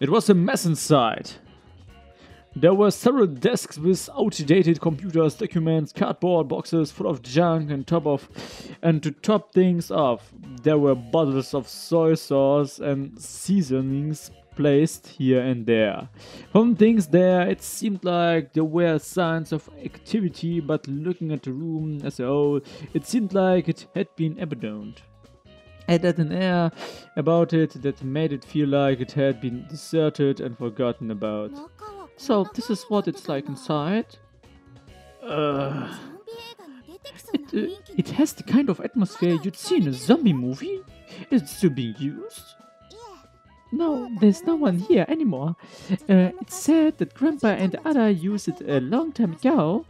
It was a mess inside. There were several desks with outdated computers, documents, cardboard boxes full of junk, and to top things off, there were bottles of soy sauce and seasonings placed here and there. From things there, it seemed like there were signs of activity, but looking at the room as a whole, it seemed like it had been abandoned. It had an air about it that made it feel like it had been deserted and forgotten about. So this is what it's like inside. It has the kind of atmosphere you'd see in a zombie movie. Is it still being used? No, there's no one here anymore. It's said that Grandpa and Ada used it a long time ago.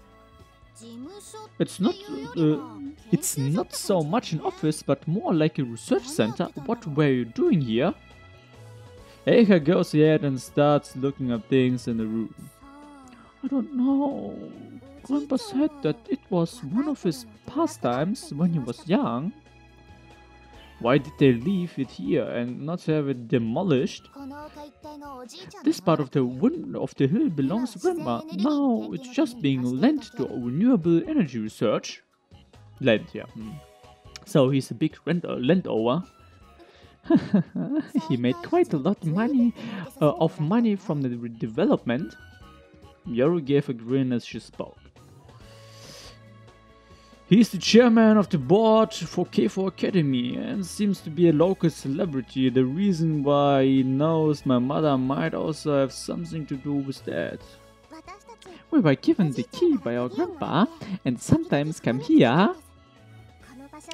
It's not so much an office, but more like a research center. What were you doing here? Eika goes ahead and starts looking at things in the room. I don't know. Grandpa said that it was one of his pastimes when he was young. Why did they leave it here and not have it demolished? This part of the wind of the hill belongs to Grandma. Now it's just being lent to renewable energy research. Lent, yeah. So he's a big landowner. He made quite a lot of money from the redevelopment. Yoru gave a grin as she spoke. He's the chairman of the board for K4 Academy and seems to be a local celebrity. The reason why he knows my mother might also have something to do with that. We were given the key by our grandpa and sometimes come here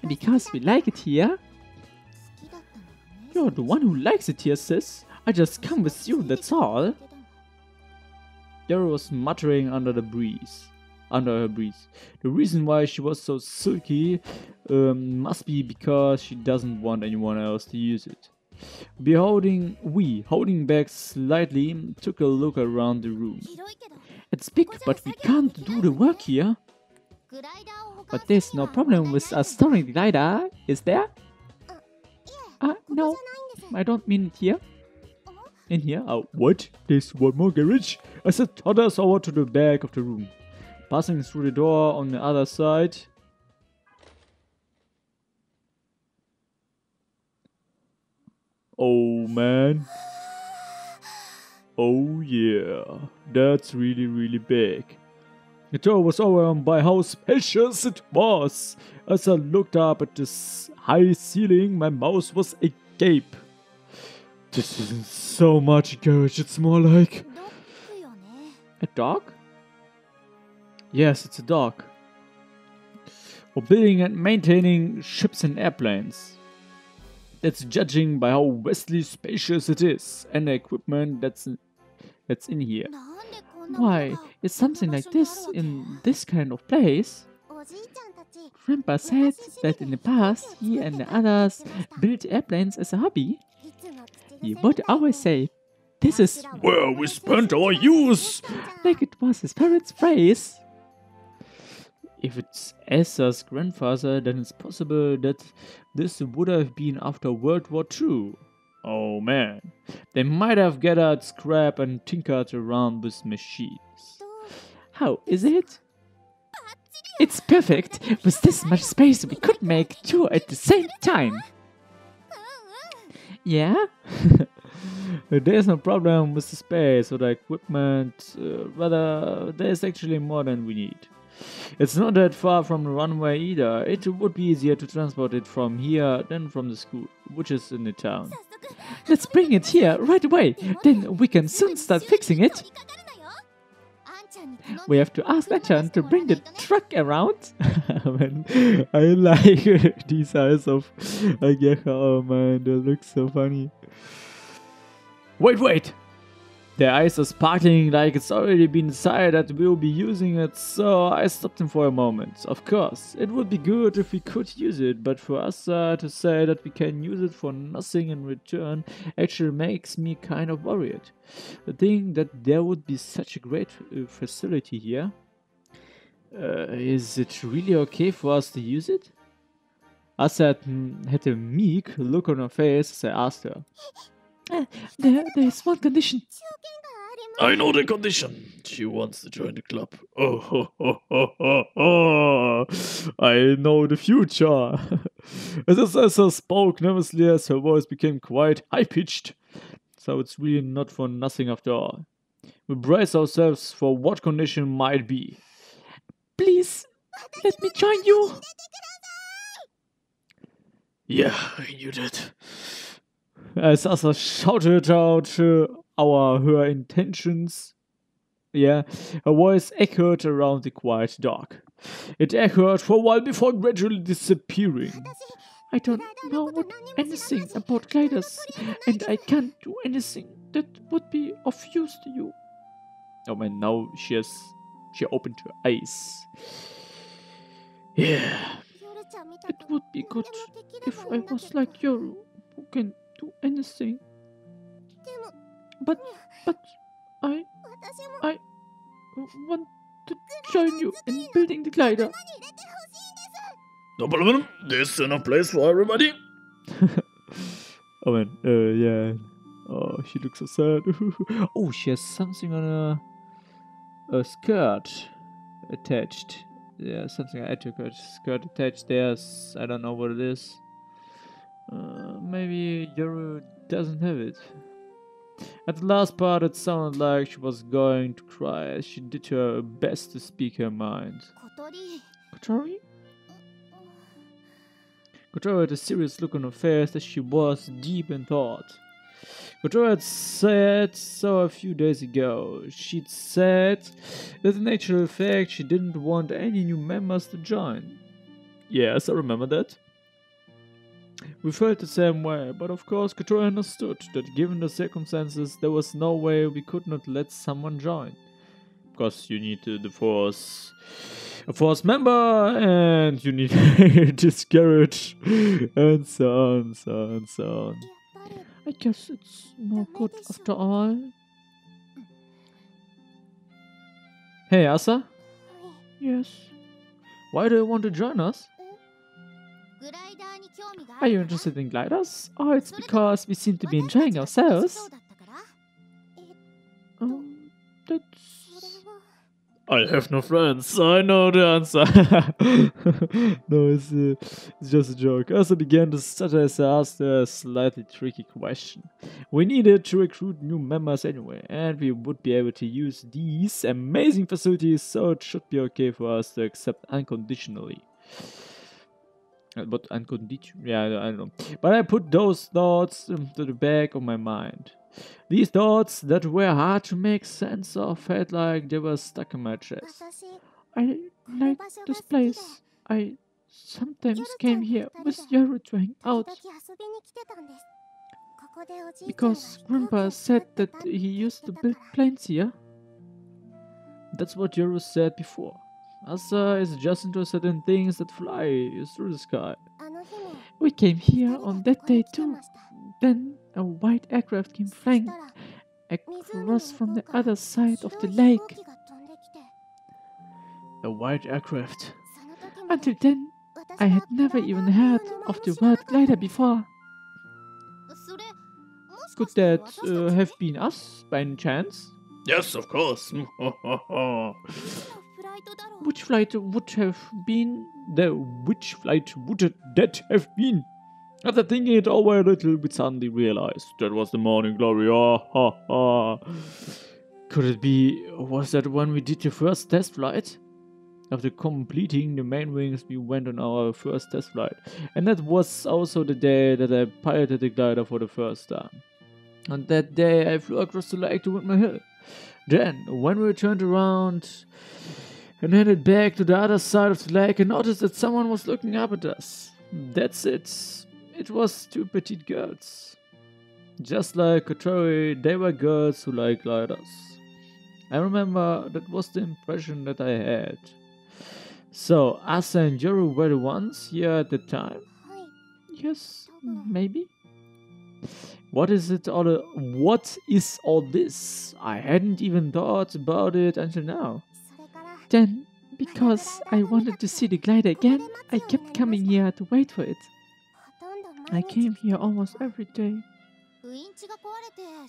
because we like it here. You're the one who likes it here, sis. I just come with you, that's all. Yara was muttering under her breeze. The reason why she was so silky must be because she doesn't want anyone else to use it. Holding back slightly, took a look around the room. It's big, but we can't do the work here. But there's no problem with us storing the LiDAR, is there? No, I don't mean it here. In here? Oh, what? There's one more garage? I said others over to the back of the room. Passing through the door on the other side. Oh man. Oh yeah. That's really, really big. The door was overwhelmed by how spacious it was. As I looked up at this high ceiling, my mouth was agape. This isn't so much a garage, it's more like... A dog? Yes, it's a dog. For building and maintaining ships and airplanes. That's judging by how vastly spacious it is and the equipment that's in here. Why is something like this in this kind of place? Grandpa said that in the past he and the others built airplanes as a hobby. He would always say, "This is where we spent our youth," like it was his parents' phrase. If it's Elsa's grandfather, then it's possible that this would have been after World War II. Oh man, they might have gathered scrap and tinkered around with machines. How is it? It's perfect! With this much space we could make two at the same time! Yeah? There's no problem with the space or the equipment, rather there's actually more than we need. It's not that far from the runway either. It would be easier to transport it from here than from the school, which is in the town. Let's bring it here right away, then we can soon start fixing it! We have to ask Lantern to bring the truck around. Man, I like these eyes of Ageha. Oh man, they look so funny. Wait! Their eyes are sparkling like it's already been decided that we'll be using it, so I stopped him for a moment. Of course, it would be good if we could use it, but for us to say that we can use it for nothing in return actually makes me kind of worried. The thing that there would be such a great facility here. Is it really okay for us to use it? Asa had a meek look on her face as I asked her. There's one condition. I know the condition. She wants to join the club. Oh, ho, ho, ho, ho, ho. I know the future. As Elsa spoke nervously, as her voice became quite high-pitched. So it's really not for nothing after all. We brace ourselves for what condition might be. Please, let me join you. Yeah, I knew that. As Elsa shouted out her intentions. Yeah, her voice echoed around the quiet dark. It echoed for a while before gradually disappearing. I don't know anything about gliders, and I can't do anything that would be of use to you. Oh, and now she opened her eyes. Yeah. It would be good if I was like Yoru, who can do anything. But I want to join you in building the glider. No problem. There's enough place for everybody. Oh man, yeah. Oh, she looks so sad. Oh, she has something on her skirt attached. Yeah, something I had to her skirt attached. There's, I don't know what it is. Maybe Yoru doesn't have it. At the last part, it sounded like she was going to cry as she did her best to speak her mind. Kotori? Kotori? Kotori had a serious look on her face as she was deep in thought. Kotori had said so a few days ago. She'd said that in natural fact she didn't want any new members to join. Yes, I remember that. We felt the same way, but of course Kotori understood that given the circumstances there was no way we could not let someone join. Because you need a force member, and you need a discourage, and so on, so on, so on. I guess it's no good after all. Hey Asa? Yes? Why do you want to join us? Are you interested in gliders? Oh, it's because we seem to be enjoying ourselves. That's... I have no friends, I know the answer. No, it's just a joke. Elsa began to stutter as I asked a slightly tricky question. We needed to recruit new members anyway, and we would be able to use these amazing facilities, so it should be okay for us to accept unconditionally. But unconditional, yeah, I don't know. But I put those thoughts to the back of my mind. These thoughts that were hard to make sense of felt like they were stuck in my chest. I like this place. I sometimes came here with Yoru to hang out. Because Grandpa said that he used to build planes here. That's what Yoru said before. Asa is just interested in things that fly through the sky. We came here on that day too. Then a white aircraft came flying across from the other side of the lake. A white aircraft. Until then, I had never even heard of the word glider before. Could that have been us by any chance? Yes, of course. Which flight would have been? Which flight would that have been? After thinking it over a little, we suddenly realized that was the Morning Glory. Oh, ha, ha. Could it be? Was that when we did the first test flight? After completing the main wings, we went on our first test flight, and that was also the day that I piloted the glider for the first time. On that day, I flew across the lake to Windmill Hill. Then, when we turned around and headed back to the other side of the lake, I noticed that someone was looking up at us. That's it. It was two petite girls. Just like Kotori, they were girls who like gliders. I remember that was the impression that I had. So, Asa and Yoru were the ones here at the time? Yes, maybe. What is all this? I hadn't even thought about it until now. Then, because I wanted to see the glider again, I kept coming here to wait for it. I came here almost every day.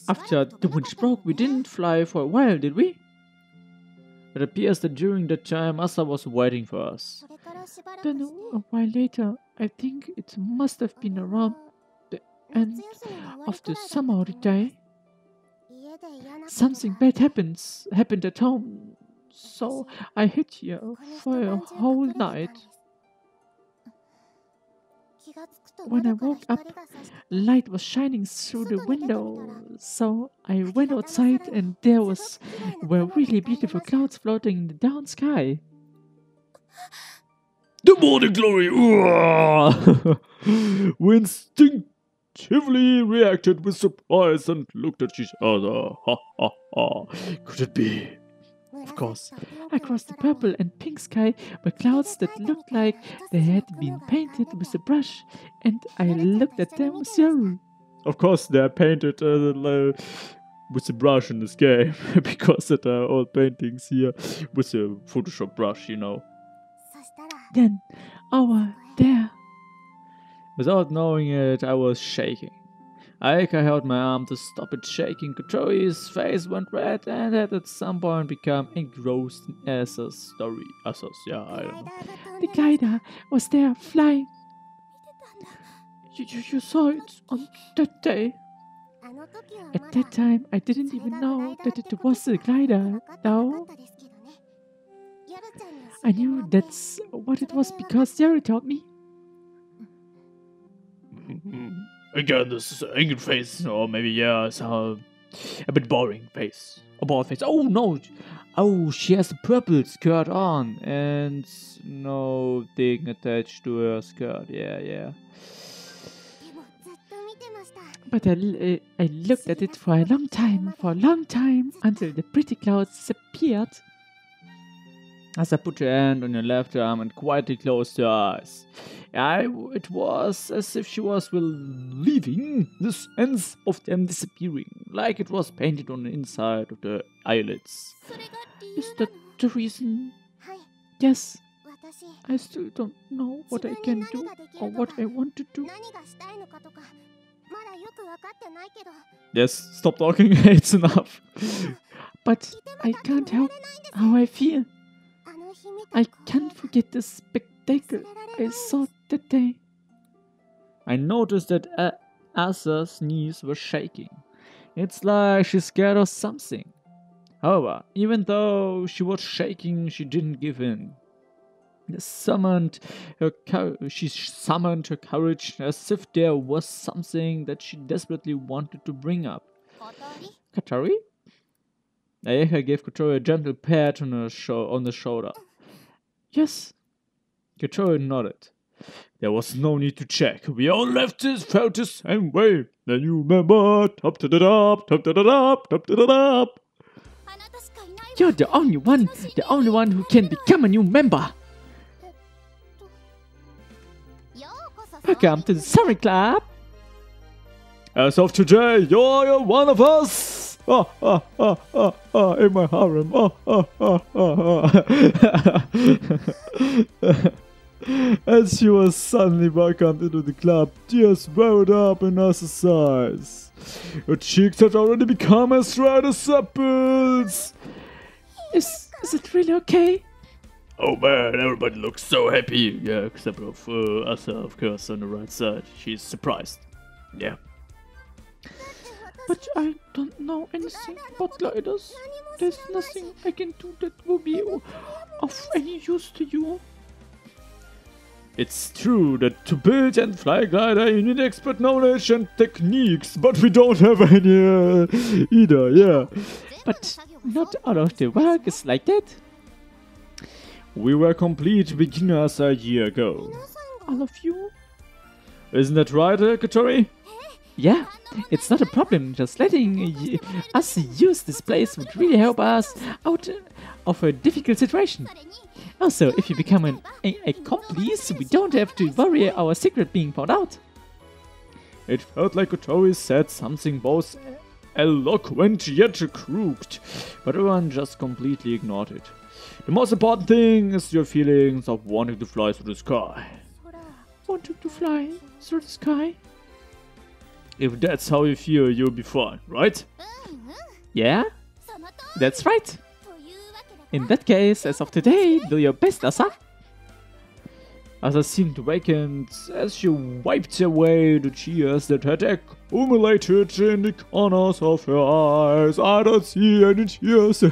After the winch broke, we didn't fly for a while, did we? It appears that during that time, Asa was waiting for us. Then a while later, I think it must have been around the end of the summer holiday. Something bad happened at home, so I hid here for a whole night. When I woke up, light was shining through the window, so I went outside and there were really beautiful clouds floating in the down sky. The morning glory! We instinctively reacted with surprise and looked at each other. Could it be? Of course, across the purple and pink sky were clouds that looked like they had been painted with a brush, and I looked at them with Of course, they are painted with a brush in this game, because there are all paintings here with a Photoshop brush, you know. Then, over there. Without knowing it, I was shaking. I held my arm to stop it shaking. Kotori's face went red and had at some point become engrossed in Asa's story. Asa's, yeah, I don't know. The glider was there flying. You saw it on that day. At that time, I didn't even know that it was a glider, though. I knew that's what it was because Jerry told me. Again, this angry face, or maybe, yeah, it's a bit boring face. A bored face. Oh, no! Oh, she has a purple skirt on, and no thing attached to her skirt. Yeah, yeah. But I looked at it for a long time, until the pretty clouds disappeared. As I put your hand on your left arm and quietly closed your eyes. It was as if she was relieving the sense of them disappearing, like it was painted on the inside of the eyelids. Is that the reason? Yes. I still don't know what I can do or what I want to do. Yes, stop talking, it's enough. But I can't help how I feel. I can't forget the spectacle I saw that day. I noticed that Asa's knees were shaking. It's like she's scared of something. However, even though she was shaking, she didn't give in. She summoned her courage as if there was something that she desperately wanted to bring up. Kotori? Ayaka gave Kotori a gentle pat on the shoulder. Yes. Kotori nodded. There was no need to check. We all felt the same way. Then you remember. You're the only one who can become a new member. Welcome to the Summer Club. As of today, you're one of us. Oh, oh, oh, oh, oh, in my harem. Oh, oh, oh, oh, oh. As she was suddenly welcomed into the club, tears welled up in Asa's eyes. Her cheeks had already become as red as apples. Is it really okay? Oh man, everybody looks so happy. Yeah, except of Asa, of course, on the right side. She's surprised. Yeah. But I don't know anything about gliders. There's nothing I can do that will be of any use to you. It's true that to build and fly a glider you need expert knowledge and techniques, but we don't have any either, yeah. But not all of the work is like that. We were complete beginners a year ago. All of you? Isn't that right, Kotori? Yeah, it's not a problem. Just letting us use this place would really help us out of a difficult situation. Also, if you become an accomplice, we don't have to worry our secret being found out. It felt like Kotori said something both eloquent yet crooked, but everyone just completely ignored it. The most important thing is your feelings of wanting to fly through the sky. Wanting to fly through the sky? If that's how you feel, you'll be fine, right? Yeah? That's right! In that case, as of today, do your best, Asa! Asa seemed vacant as she wiped away the tears that had accumulated in the corners of her eyes. I don't see any tears.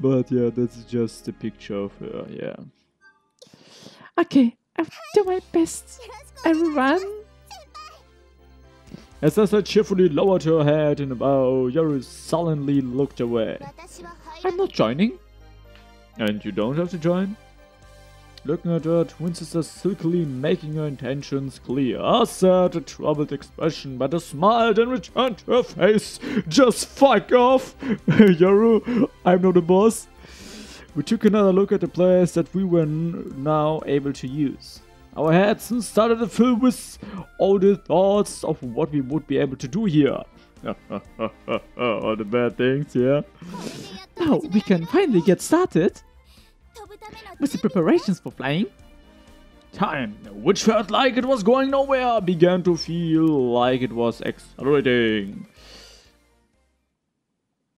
But yeah, that's just a picture of her, yeah. Okay, I'll do my best, everyone! As Asa cheerfully lowered her head in a bow, Yoru sullenly looked away. I'm not joining. And you don't have to join? Looking at her, twin sister silkily making her intentions clear. Asa had a troubled expression, but a smile then returned to her face. Just fuck off! Yoru, I'm not a boss. We took another look at the place that we were now able to use. Our heads started to fill with all the thoughts of what we would be able to do here. All the bad things, yeah? Now we can finally get started with the preparations for flying. Time, which felt like it was going nowhere, began to feel like it was accelerating.